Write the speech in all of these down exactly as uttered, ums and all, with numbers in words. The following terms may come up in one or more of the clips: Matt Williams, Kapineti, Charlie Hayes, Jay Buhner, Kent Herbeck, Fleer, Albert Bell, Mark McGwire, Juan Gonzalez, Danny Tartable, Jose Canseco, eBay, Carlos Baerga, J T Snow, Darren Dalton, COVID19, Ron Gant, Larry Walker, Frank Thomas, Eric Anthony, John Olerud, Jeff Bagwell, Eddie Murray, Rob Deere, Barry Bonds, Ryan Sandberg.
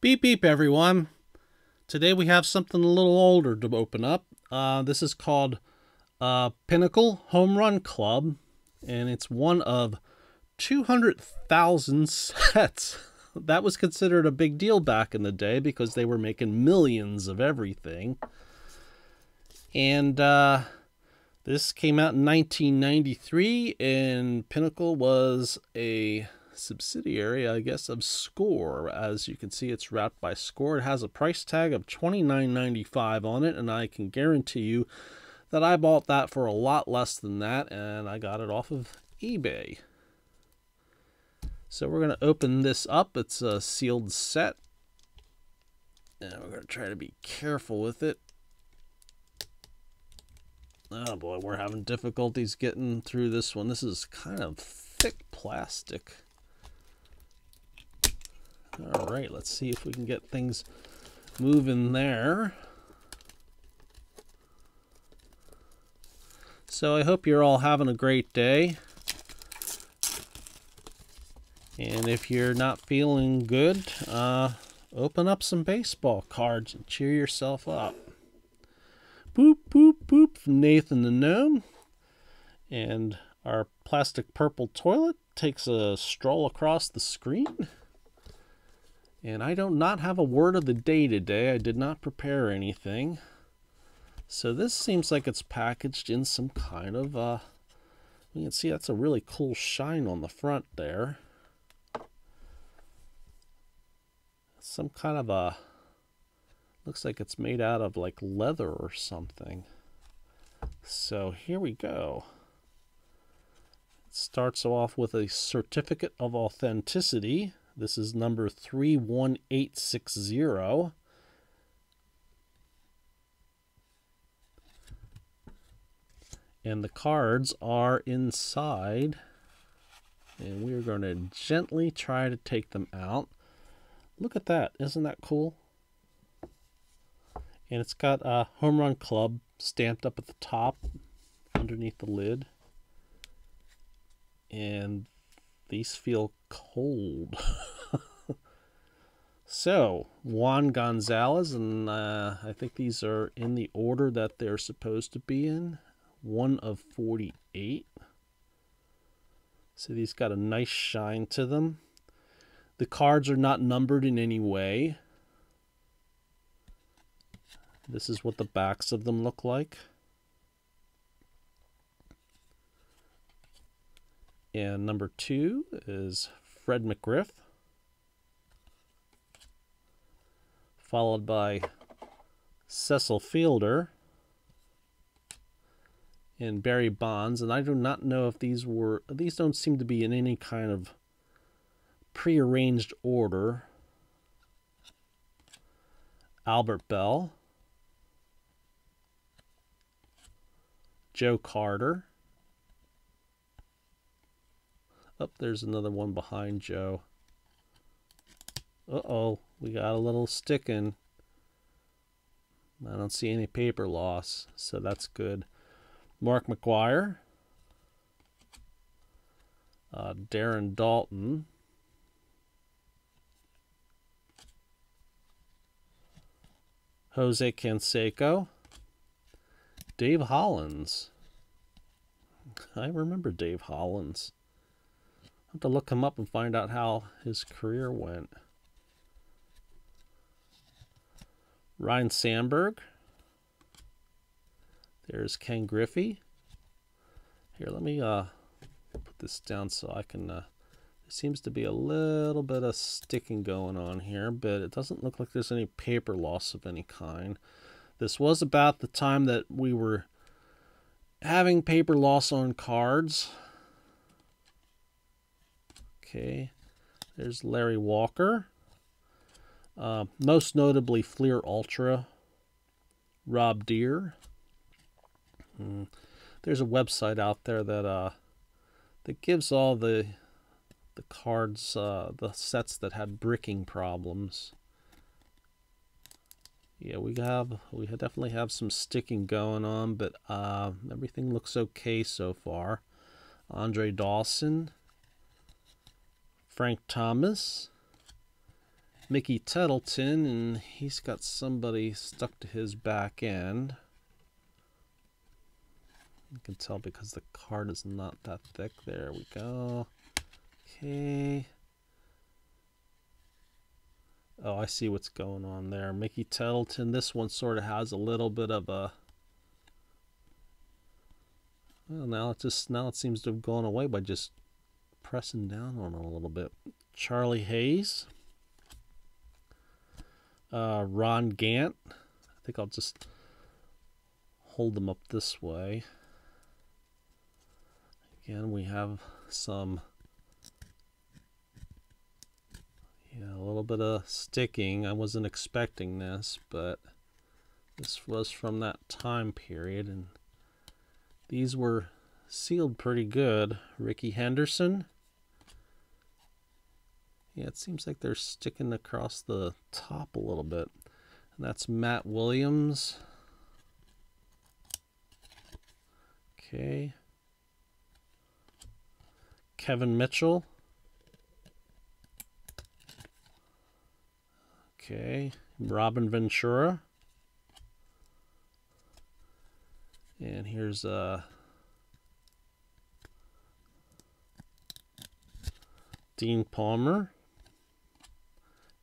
Beep beep everyone. Today we have something a little older to open up. Uh, this is called uh, Pinnacle Home Run Club, and it's one of two hundred thousand sets. That was considered a big deal back in the day because they were making millions of everything. And uh, this came out in nineteen ninety-three, and Pinnacle was a subsidiary, I guess, of Score. As you can see, it's wrapped by Score. It has a price tag of twenty-nine ninety-five on it, and I can guarantee you that I bought that for a lot less than that, and I got it off of eBay. So we're going to open this up. It's a sealed set, and we're going to try to be careful with it. Oh boy, we're having difficulties getting through this one. This is kind of thick plastic. All right, let's see if we can get things moving there. So I hope you're all having a great day. And if you're not feeling good, uh, open up some baseball cards and cheer yourself up. Boop, boop, boop from Nathan the Gnome. And our plastic purple toilet takes a stroll across the screen. And I do not have a word of the day today. I did not prepare anything. So this seems like it's packaged in some kind of... Uh, you can see that's a really cool shine on the front there. Some kind of a, looks like it's made out of like leather or something. So here we go. It starts off with a certificate of authenticity. This is number three one eight six zero. And the cards are inside, and we're going to gently try to take them out. Look at that. Isn't that cool? And it's got a Home Run Club stamped up at the top underneath the lid. And these feel cold. So, Juan Gonzalez, and uh, I think these are in the order that they're supposed to be in. One of forty-eight. So these got a nice shine to them. The cards are not numbered in any way. This is what the backs of them look like. And number two is Fred McGriff, followed by Cecil Fielder and Barry Bonds. And I do not know if these were, these don't seem to be in any kind of prearranged order. Albert Bell, Joe Carter. Oh, there's another one behind Joe. Uh-oh, we got a little sticking. I don't see any paper loss, so that's good. Mark McGwire, uh, Darren Dalton, Jose Canseco, Dave Hollins. I remember Dave Hollins. I'll have to look him up and find out how his career went. Ryan Sandberg. There's Ken Griffey. Here, let me uh, put this down so I can... Uh, there seems to be a little bit of sticking going on here, but it doesn't look like there's any paper loss of any kind. This was about the time that we were having paper loss on cards. Okay, there's Larry Walker. Uh, most notably Fleer Ultra, Rob Deere. Mm. There's a website out there that uh, that gives all the... the cards, uh, the sets that had bricking problems. Yeah, we have, we definitely have some sticking going on, but uh, everything looks okay so far. Andre Dawson, Frank Thomas, Mickey Tettleton, and he's got somebody stuck to his back end. You can tell because the card is not that thick. There we go. Okay. Oh, I see what's going on there. Mickey Tettleton, this one sort of has a little bit of a... Well, now it just now it seems to have gone away by just pressing down on it a little bit. Charlie Hayes. Uh, Ron Gant. I think I'll just hold them up this way. Again, we have some, yeah, a little bit of sticking. I wasn't expecting this, but this was from that time period, and these were sealed pretty good. Ricky Henderson. Yeah, it seems like they're sticking across the top a little bit. And that's Matt Williams. Okay. Kevin Mitchell. Okay. Robin Ventura. And here's uh, Dean Palmer.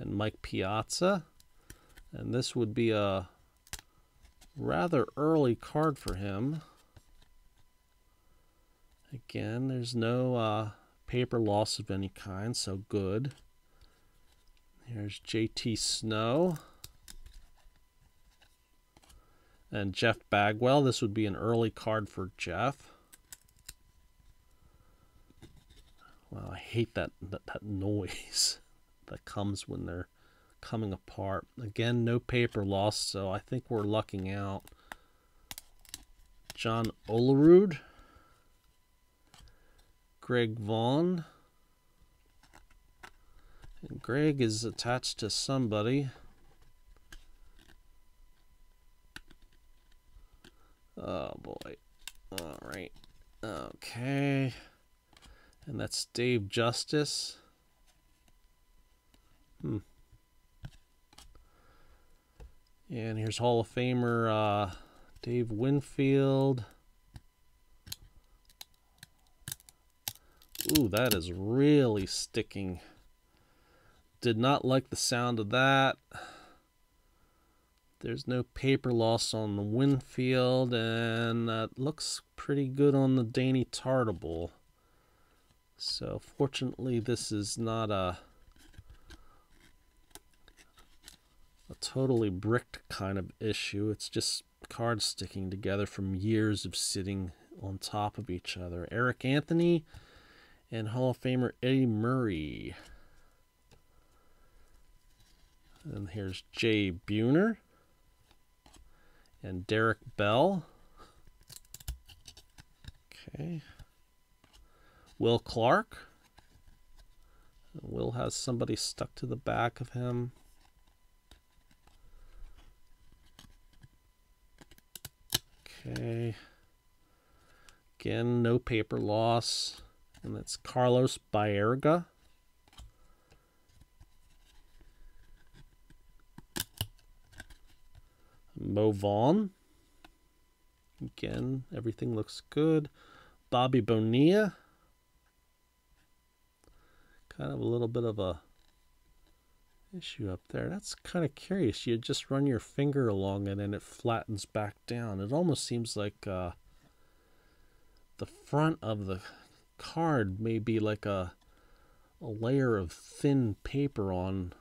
And Mike Piazza, and this would be a rather early card for him. Again, there's no uh, paper loss of any kind, so good. Here's J T Snow and Jeff Bagwell. This would be an early card for Jeff. Wow, I hate that that, that noise that comes when they're coming apart. Again, no paper loss, so I think we're lucking out. John Olerud, Greg Vaughn, and Greg is attached to somebody. Oh boy. All right. Okay. And that's Dave Justice. Hmm. And here's Hall of Famer uh, Dave Winfield. Ooh, that is really sticking. Did not like the sound of that. There's no paper loss on the Winfield, and that looks pretty good on the Danny Tartable. So fortunately, this is not a a totally bricked kind of issue. It's just cards sticking together from years of sitting on top of each other. Eric Anthony and Hall of Famer Eddie Murray. And here's Jay Buhner and Derek Bell. Okay. Will Clark. Will has somebody stuck to the back of him. Okay. Again, no paper loss. And that's Carlos Baerga. Mo Vaughn. Again, everything looks good. Bobby Bonilla. Kind of a little bit of a issue up there. That's kind of curious. You just run your finger along it and it flattens back down. It almost seems like uh, the front of the card may be like a, a layer of thin paper on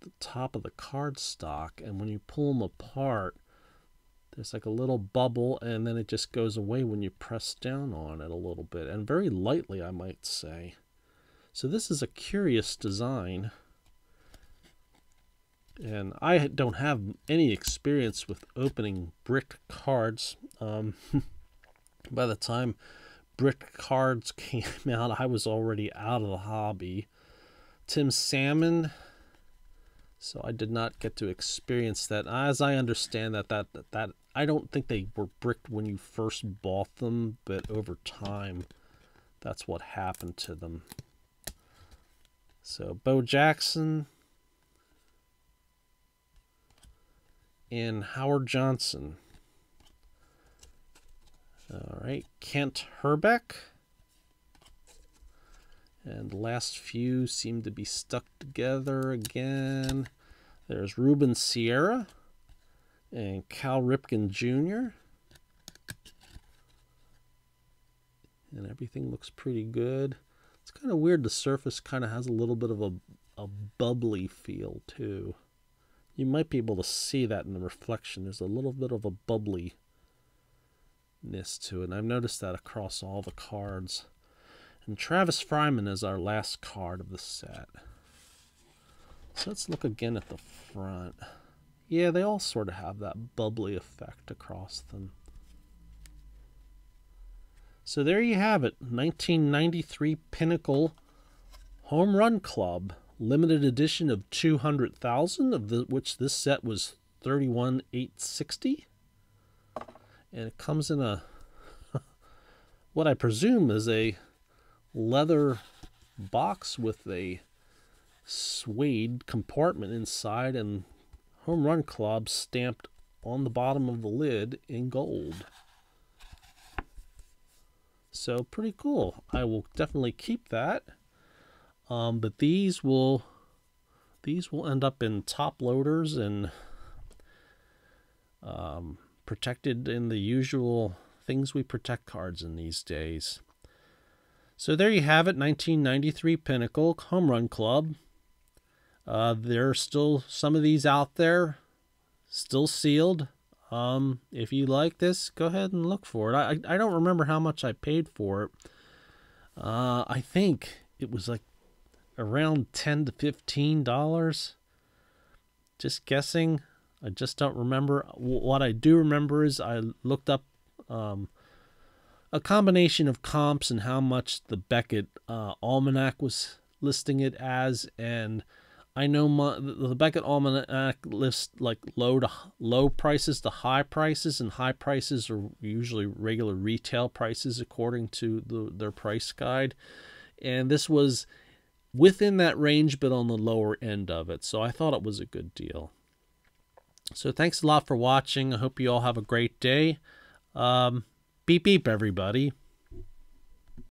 the top of the card stock, and when you pull them apart there's like a little bubble, and then it just goes away when you press down on it a little bit, and very lightly, I might say. So this is a curious design. And I don't have any experience with opening brick cards. Um, by the time brick cards came out, I was already out of the hobby. Tim Salmon. So I did not get to experience that. As I understand that, that, that, that I don't think they were bricked when you first bought them, but over time, that's what happened to them. So Bo Jackson. and Howard Johnson. All right, Kent Herbeck. And the last few seem to be stuck together again. There's Ruben Sierra and Cal Ripken Junior And everything looks pretty good. It's kind of weird. The surface kind of has a little bit of a, a bubbly feel too. You might be able to see that in the reflection. There's a little bit of a bubblyness to it. And I've noticed that across all the cards. And Travis Fryman is our last card of the set. So let's look again at the front. Yeah, they all sort of have that bubbly effect across them. So there you have it, nineteen ninety-three Pinnacle Home Run Club, limited edition of two hundred thousand, of the, which this set was thirty-one thousand eight hundred sixty. And it comes in a, what I presume is a leather box with a suede compartment inside and Home Run Club stamped on the bottom of the lid in gold. So pretty cool. I will definitely keep that. Um, but these will these will end up in top loaders and um, protected in the usual things we protect cards in these days. So there you have it, nineteen ninety-three Pinnacle Home Run Club. Uh, there are still some of these out there, still sealed. Um, if you like this, go ahead and look for it. I, I don't remember how much I paid for it. Uh, I think it was like around ten to fifteen dollars. Just guessing. I just don't remember. What I do remember is I looked up, um, a combination of comps and how much the Beckett, uh, Almanac was listing it as. And I know my, the Beckett Almanac lists like low to low prices to high prices, and high prices are usually regular retail prices according to the, their price guide. And this was within that range, but on the lower end of it. So I thought it was a good deal. So thanks a lot for watching. I hope you all have a great day. Um, beep beep, everybody.